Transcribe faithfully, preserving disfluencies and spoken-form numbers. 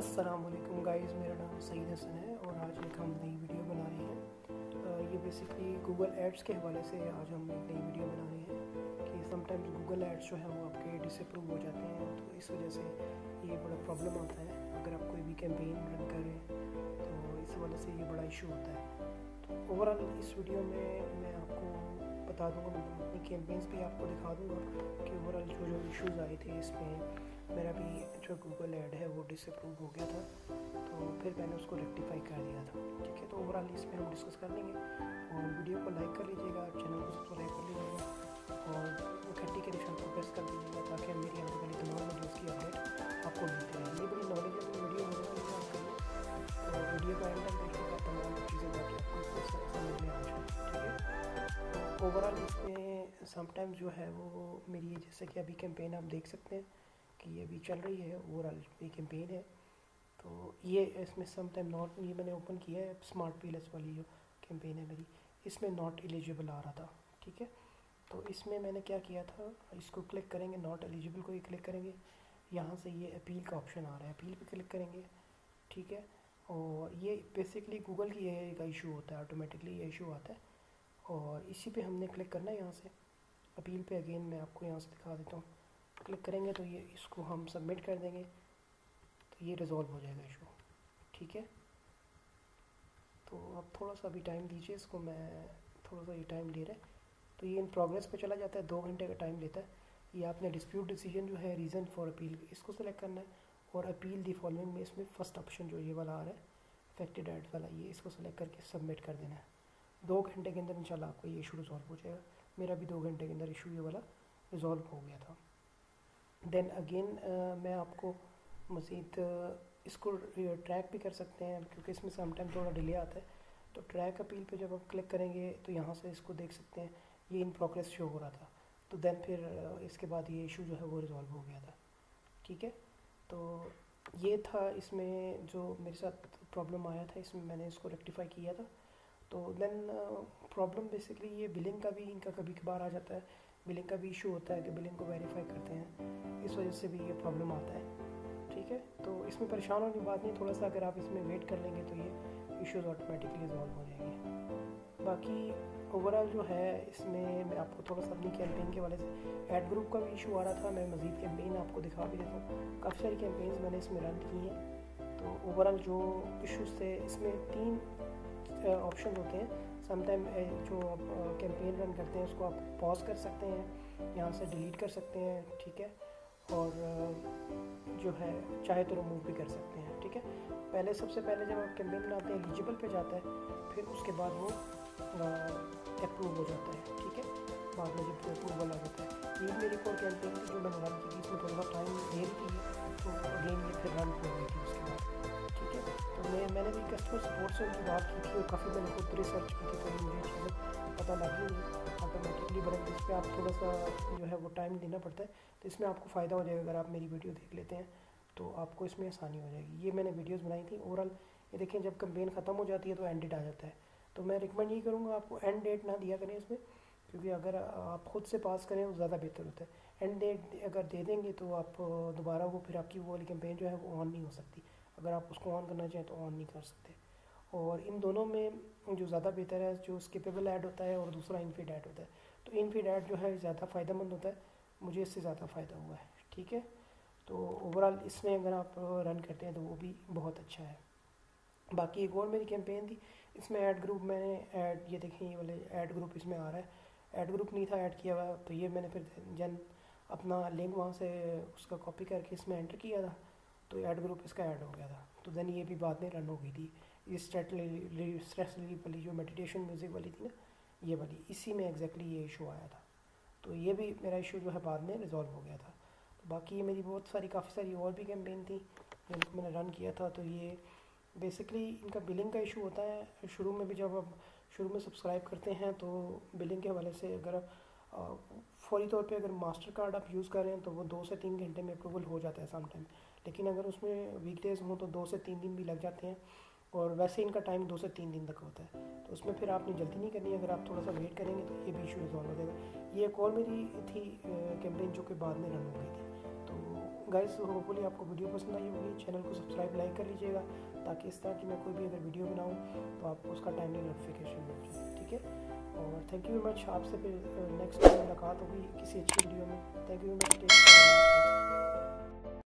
अस्सलामुअलैकुम गाइस, मेरा नाम सईद हसन है और आज एक हम नई वीडियो बना रहे हैं। ये बेसिकली गूगल एड्स के हवाले से आज हम एक नई वीडियो बना रहे हैं कि समटाइम्स गूगल एड्स जो है वो आपके डिसअप्रूव हो जाते हैं, तो इस वजह से ये बड़ा प्रॉब्लम आता है। अगर आप कोई भी कैंपेन रन करें तो इस वजह से ये बड़ा इशू होता है। तो ओवरऑल इस वीडियो में मैं आपको बता दूँगा, मतलब अपनी कैंपेन्स भी आपको दिखा दूँगा कि ओवरऑल जो जो इशूज़ आए थे इसमें। मेरा भी जो गूगल ऐड है वो डिसअप्रूव हो गया था, तो फिर मैंने उसको रेक्टिफाई कर दिया था। ठीक है, तो ओवरऑल इसमें हम डिस्कस कर लेंगे। और वीडियो को लाइक कर लीजिएगा, चैनल को सब्सक्राइब कर लीजिएगा और घंटी के निशान को प्रेस कर दीजिएगा ताकि मेरी आने वाली तमाम वीडियोज़ की अपडेट आपको मिलती रहे। ये बड़ी नॉलेजेबल वीडियो होने बात करें और वीडियो का एंड तक देखिएगा, तमाम चीज़ें बाकी आपको समझ में आ जाए। ठीक है, ओवरऑल इसमें समटाइम्स जो है वो मेरी जैसे कि अभी कैंपेन आप देख सकते हैं कि ये भी चल रही है, ओवरऑल ये कैंपेन है। तो ये इसमें समटाइम नॉट, ये मैंने ओपन किया है स्मार्ट पीलर्स वाली जो कैंपेन है मेरी, इसमें नॉट एलिजिबल आ रहा था। ठीक है, तो इसमें मैंने क्या किया था, इसको क्लिक करेंगे, नॉट एलिजिबल को ही क्लिक करेंगे। यहाँ से ये अपील का ऑप्शन आ रहा है, अपील पे क्लिक करेंगे। ठीक है, और ये बेसिकली गूगल की ए आई का इशू होता है, ऑटोमेटिकली ये इशू आता है और इसी पर हमने क्लिक करना है। यहाँ से अपील पर अगेन मैं आपको यहाँ से दिखा देता हूँ, क्लिक करेंगे तो ये इसको हम सबमिट कर देंगे तो ये रिज़ॉल्व हो जाएगा इशू। ठीक है, तो आप थोड़ा सा अभी टाइम दीजिए इसको, मैं थोड़ा सा ये टाइम ले रहा है तो ये इन प्रोग्रेस पे चला जाता है, दो घंटे का टाइम लेता है। ये आपने डिस्प्यूट डिसीजन जो है, रीज़न फॉर अपील, इसको सेलेक्ट करना है और अपील दी फॉलोइंग में इसमें फ़र्स्ट ऑप्शन जो ये वाला आ रहा है अफेक्टेड एड वाला, ये इसको सेलेक्ट करके सबमिट कर देना है। दो घंटे के अंदर इंशाल्लाह आपका ये इशू रिज़ॉल्व हो जाएगा। मेरा भी दो घंटे के अंदर इशू ये वाला रिज़ॉल्व हो गया था। देन अगेन uh, मैं आपको मज़ीद uh, इसको ट्रैक भी कर सकते हैं क्योंकि इसमें समटाइम थोड़ा डिले आता है। तो ट्रैक अपील पे जब आप क्लिक करेंगे तो यहाँ से इसको देख सकते हैं, ये इन प्रोग्रेस शो हो रहा था। तो देन फिर uh, इसके बाद ये इशू जो है वो रिज़ॉल्व हो गया था। ठीक है, तो ये था इसमें जो मेरे साथ प्रॉब्लम आया था, इसमें मैंने इसको रेक्टिफाई किया था। तो देन प्रॉब्लम बेसिकली ये बिलिंग का भी इनका कभी कभार आ जाता है, बिलिंग का भी इशू होता है कि बिलिंग को वेरीफाई करते हैं, इस वजह से भी ये प्रॉब्लम आता है। ठीक है, तो इसमें परेशान होने की बात नहीं, थोड़ा सा अगर आप इसमें वेट कर लेंगे तो ये इश्यूज़ ऑटोमेटिकली रिजॉल्व हो जाएंगे। बाकी ओवरऑल जो है इसमें मैं आपको थोड़ा सा अपनी कैंपेन के वाले से एड ग्रुप का भी इशू आ रहा था, मैं मज़ीद कैंपेन आपको दिखा भी देता हूँ। काफ़ी सारी कैंपेन्स मैंने इसमें रन की हैं। तो ओवरऑल जो इशूज़ थे इसमें तीन ऑप्शन होते हैं। समटाइम जो आप कैंपेन रन करते हैं उसको आप पॉज कर सकते हैं, यहाँ से डिलीट कर सकते हैं। ठीक है, और जो है चाहे तो रिमूव भी कर सकते हैं। ठीक है, पहले सबसे पहले जब आप कैंपेन बनाते हैं एलिजिबल पे जाता है, फिर उसके बाद वो अप्रूव हो जाता है। ठीक है, बाद में जब अप्रूवल आ जाता है, ये मेरी कोई कैंपेन जो मैंने रन की थी इसमें थोड़ा टाइम देर की तो अगेन ये फिर रन हो गई थी उसके बाद। ठीक है, तो मैं मैंने भी कस्टमर सपोर्ट से उनकी बात की थी और काफ़ी मैंने खुद रिसर्च की थी, तो मुझे चीज़ें पता लगी ऑटोमेटिकली। बट इस पर आप थोड़ा सा जो है वो टाइम देना पड़ता है, तो इसमें आपको फ़ायदा हो जाएगा अगर आप मेरी वीडियो देख लेते हैं तो आपको इसमें आसानी हो जाएगी। ये मैंने वीडियोस बनाई थी। ओवरऑल ये देखें, जब कैंपेन ख़त्म हो जाती है तो एंड डेट आ जाता है, तो मैं रिकमेंड यही करूँगा आपको एंड डेट ना दिया करें इसमें, क्योंकि अगर आप ख़ुद से पास करें वो ज़्यादा बेहतर होता है। एंड डेट अगर दे देंगे तो आप दोबारा वो फिर आपकी वो वाली कैंपेन जो है वो ऑन नहीं हो सकती, अगर आप उसको ऑन करना चाहें तो ऑन नहीं कर सकते। और इन दोनों में जो ज़्यादा बेहतर है जो स्किपेबल ऐड होता है और दूसरा इनफीड ऐड होता है, तो इनफीड ऐड जो है ज़्यादा फ़ायदेमंद होता है, मुझे इससे ज़्यादा फ़ायदा हुआ है। ठीक है, तो ओवरऑल इसमें अगर आप रन करते हैं तो वो भी बहुत अच्छा है। बाकी एक और मेरी कैंपेन थी, इसमें ऐड ग्रुप मैंने ऐड ये देखें ये वाले ऐड ग्रुप इसमें आ रहा है, ऐड ग्रुप नहीं था ऐड किया हुआ, तो ये मैंने फिर जन अपना लिंक वहाँ से उसका कॉपी करके इसमें एंटर किया था तो ऐड ग्रुप इसका ऐड हो गया था। तो देन ये भी बाद में रन हो गई थी। ये स्ट्रेट स्ट्रेस रिलीफ वाली जो मेडिटेशन म्यूज़िक वाली थी ना, ये वाली इसी में एग्जैक्टली ये इशू आया था, तो ये भी मेरा इशू जो है बाद में रिजॉल्व हो गया था। तो बाकी ये मेरी बहुत सारी काफ़ी सारी और भी कैंपेन थी जिनको मैंने रन किया था। तो ये बेसिकली इनका बिलिंग का इशू होता है, शुरू में भी जब आप शुरू में सब्सक्राइब करते हैं तो बिलिंग के हवाले से अगर फौरी तौर पे अगर मास्टर कार्ड आप यूज़ कर रहे हैं तो वो दो से तीन घंटे में अप्रूवल हो जाता है समटाइम, लेकिन अगर उसमें वीकडेज़ हों तो दो से तीन दिन भी लग जाते हैं और वैसे इनका टाइम दो से तीन दिन तक होता है। तो उसमें फिर आपने जल्दी नहीं करनी, अगर आप थोड़ा सा वेट करेंगे तो ये भी इशू रिजॉल्व हो जाएगा। ये एक और मेरी थी कैंपेन जो कि बाद में रन हो गई थी, तो गाइस, होपफुली आपको वीडियो पसंद आई होगी। चैनल को सब्सक्राइब लाइक कर लीजिएगा ताकि इस तरह की मैं कोई भी अगर वीडियो बनाऊँ तो आपको उसका टाइमली नोटिफिकेशन मिल जाए। ठीक है, और थैंक यू वेरी मच। आपसे फिर नेक्स्ट टाइम मुलाकात होगी किसी अच्छी वीडियो में। Thank you very much.